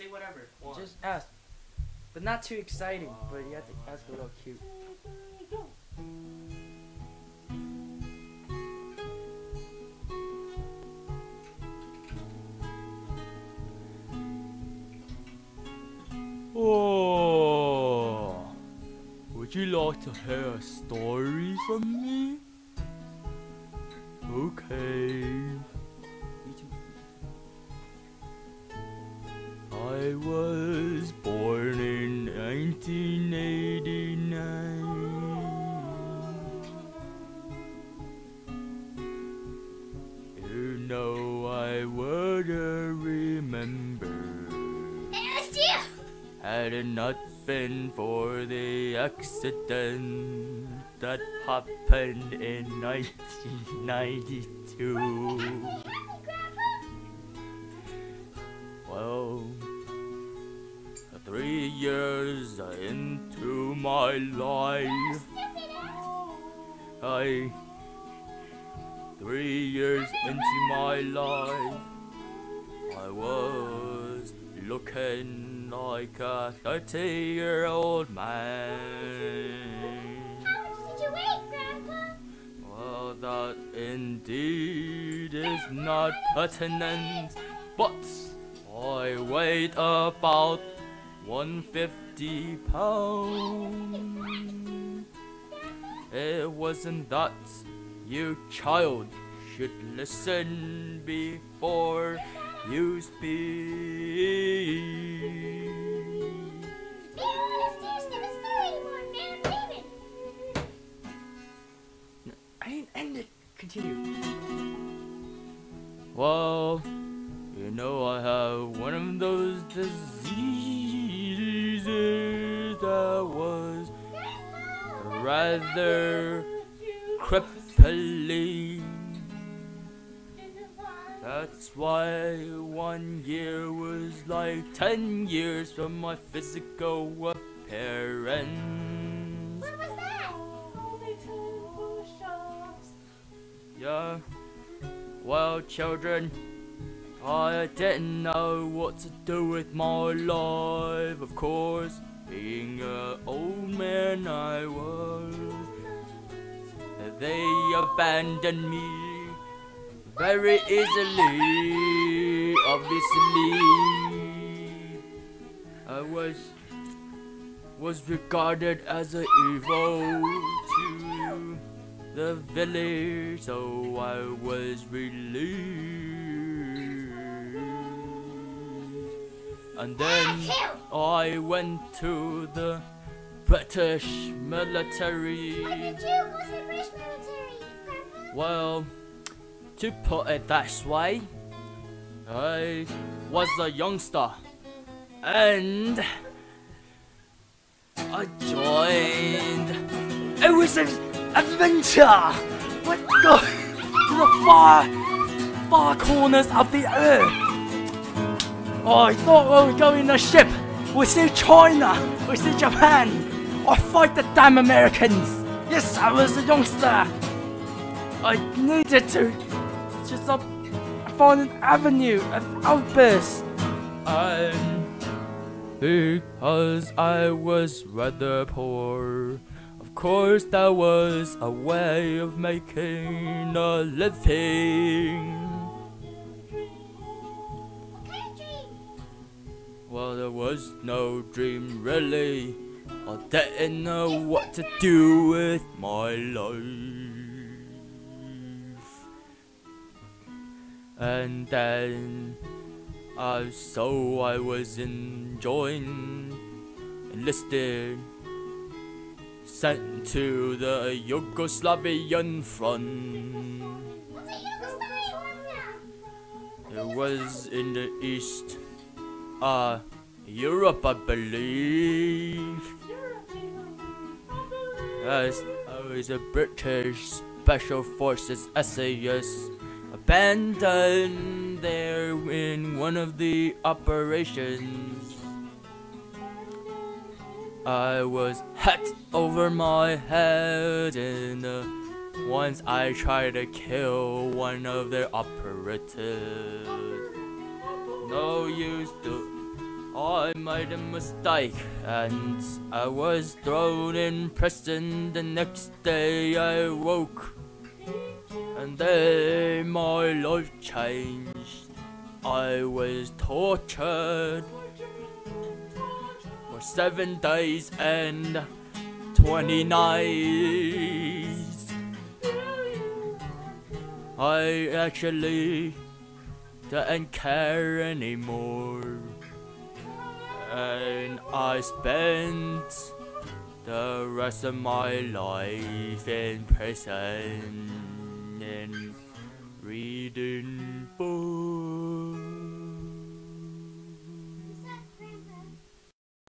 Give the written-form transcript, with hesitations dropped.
Say whatever. One. Just ask. But not too exciting, but you have to ask a little cute. Oh, would you like to hear a story from me? Okay. I was born in 1989. You know I would remember had it not been for the accident that happened in 1992. Well, 3 years into my life, 3 years into my life, I was looking like a 30-year-old man. How much did you weigh, Grandpa? Well, that indeed is not pertinent, but I weighed about 150 pounds. It wasn't that. You child should listen before you speak. I didn't end it. Continue. Well, you know I have one of those diseases that was rather crippling. That's why 1 year was like 10 years from my physical appearance. What was that? Yeah. Well, children, I didn't know what to do with my life, of course. Being an old man I was. They abandoned me very easily, obviously. I was regarded as an evil to the village, so I was relieved. And then I went to the British military. Why did you go to the British military, Grandpa? Well, to put it that way, I was a youngster, and I joined. It was an adventure. Let's go to the far corners of the earth. Oh, I thought we were going in a ship. We'll see China. We'll see Japan. Or fight the damn Americans. Yes, I was a youngster. I needed to just find an avenue of outburst. And because I was rather poor, of course there was a way of making a living. Well, there was no dream really. I didn't know what to do with my life. And then, so I was enlisted, sent to the Yugoslavian front. It was in the east. Europe, I believe. Yes, I was a British Special Forces SAS, abandoned there in one of the operations. I was hit over my head, and once I tried to kill one of their operatives. No use to I made a mistake and I was thrown in prison. The next day I woke and then my life changed. I was tortured for 7 days and 20 nights. I actually didn't care anymore, and I spent the rest of my life in prison and reading books.